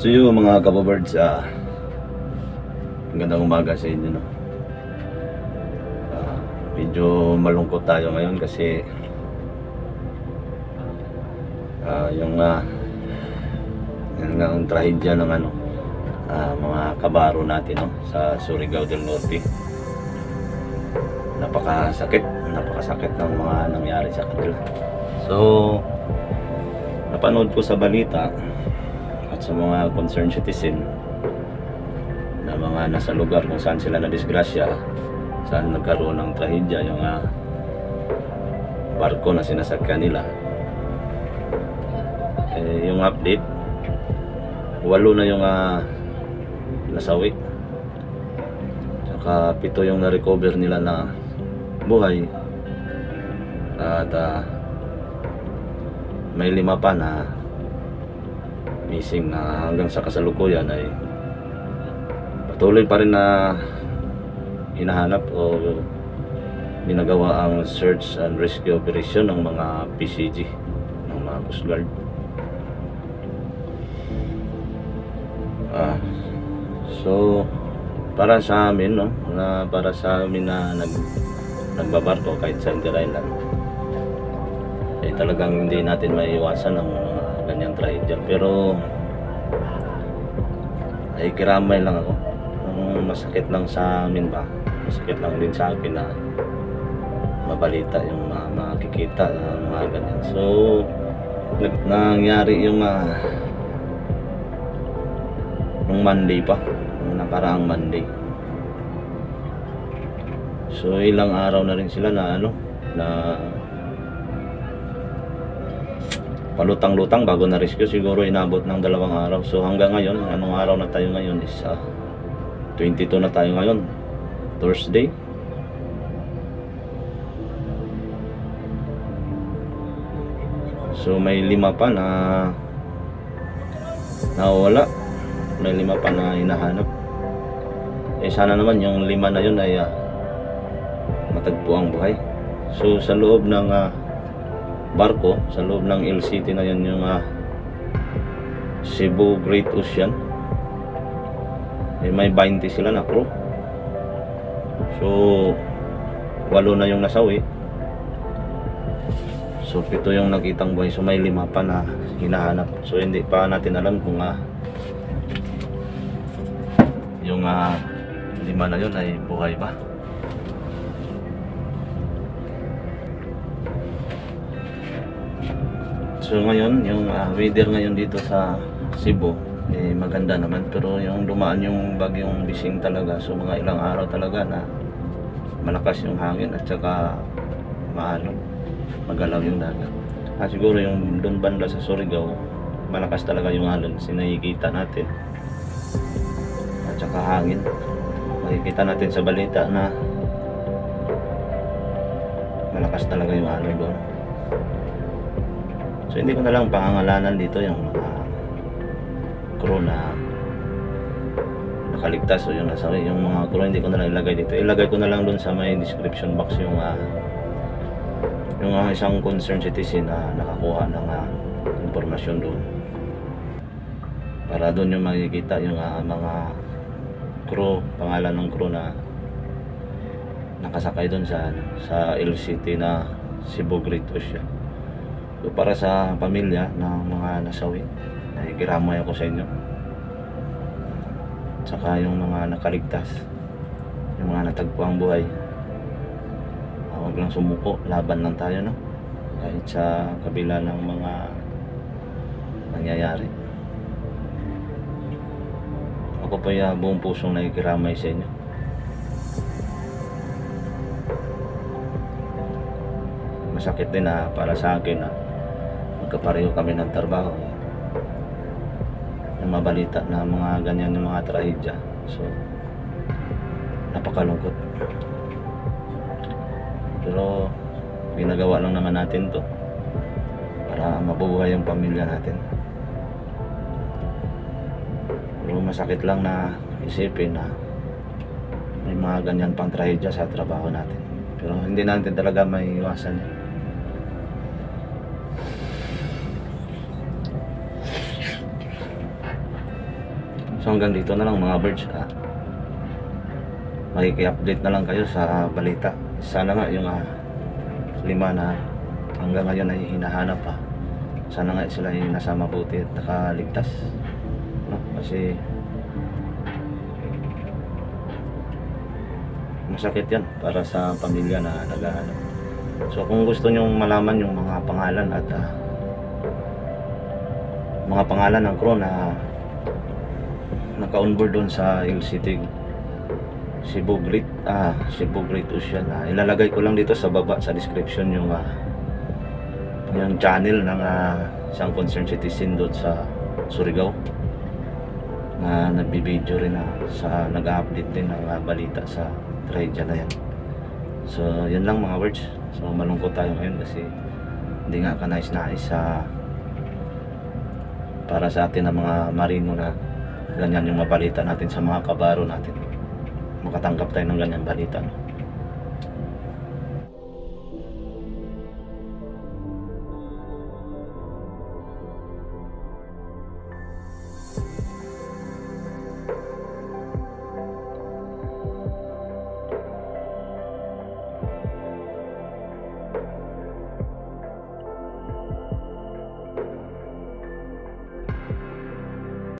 So yun mga kababirds, magandang umaga sa inyo, no? Medyo malungkot tayo ngayon kasi yung trahedya ng mga kabaro natin, no? Sa Surigao del Norte, napakasakit ng mga nangyari sa kanila. So napanood ko sa balita sa mga concerned citizen na mga nasa lugar kung saan sila na-disgrasya, saan nagkaroon ng trahedya yung barko na sinasakyan nila. Yung update, 8 na yung nasawi, saka 7 yung na-recover nila na buhay, at may 5 pa na missing na hanggang sa kasalukuyan ay patuloy pa rin na hinahanap o ginagawa ang search and rescue operation ng mga PCG, ng mga Coast Guard. So para sa amin, no, na nagbabarko kahit sa Island ay talagang hindi natin maiiwasan ang ganyang trahedya, pero ay kiramay lang ako. Masakit lang sa amin ba, masakit lang din sa akin na mabalita yung makikita ng mga ganyan. So nangyari yung Monday pa, nakaraang Monday. So ilang araw na rin sila na na palutang-lutang bago na-rescue, siguro inabot ng 2 araw. So hanggang ngayon, anong araw na tayo ngayon is 22 na tayo ngayon, Thursday. So may 5 pa na nawala, may 5 pa na hinahanap. Eh sana naman yung 5 na yun ay matagpo ang buhay. So sa loob ng barko, sa loob ng LCT na yun, yung Cebu Great Ocean, eh, may 20 sila na crew. So 8 na yung nasawi, so 7 yung nakitang buhay, so may 5 pa na hinahanap. So hindi pa natin alam kung yung 5 na yun ay buhay ba. So ngayon, yung weather ngayon dito sa Cebu, eh, maganda naman, pero yung dumaan yung bagyong Bising talaga, so mga ilang araw talaga na malakas yung hangin at saka magalaw yung dagat. Siguro yung doon banda sa Surigao, malakas talaga yung alon, sinakikita natin, at saka hangin. Makikita natin sa balita na malakas talaga yung alon doon. So hindi ko na lang pangangalanan dito yung mga crew na nakaligtas o yung nasawi. Yung mga crew hindi ko na lang ilagay dito. Ilagay ko na lang doon sa may description box yung isang concerned citizen na nakakuha ng impormasyon doon. Para doon yung makikita yung mga crew, pangalan ng crew na nakasakay doon sa LCT na Cebu Great Ocean. So para sa pamilya ng mga nasawi, nakikiramay ako sa inyo. Tsaka yung mga nakaligtas, yung mga natagpo ang buhay, huwag lang sumuko, laban lang tayo, no? Kahit sa kabila ng mga nangyayari. Ako po yung buong pusong nakikiramay sa inyo. Masakit din para sa akin kapareho kami ng trabaho, yung mabalita na mga ganyan, yung mga trahedya. So napakalungkot, pero ginagawa lang naman natin to para mabuhay ang pamilya natin. masakit lang na isipin na may mga ganyan pang trahedya sa trabaho natin. Pero hindi natin talaga may iwasan yan. So hanggang dito na lang mga birds. Makiki-update na lang kayo sa balita. Sana nga yung lima na hanggang ngayon ay hinahanap pa. Sana nga sila ay nasa mabuti at nakaligtas. No? Kasi masakit yan para sa pamilya na naghahanap. So kung gusto nyong malaman yung mga pangalan at mga pangalan ng crew na naka-onboard doon sa LCT Cebu Great Ocean. Ilalagay ko lang dito sa baba sa description yung channel ng isang concerned citizen doon sa Surigao na nagbibideo rin sa nag-update din ng balita sa trahedya na yan. So yan lang mga words. So malungkot tayo ngayon kasi hindi nga kanais-nais para sa atin ang mga marino na ganyan yung mabalita natin sa mga kabaro natin. Makatanggap tayo ng ganyan balita.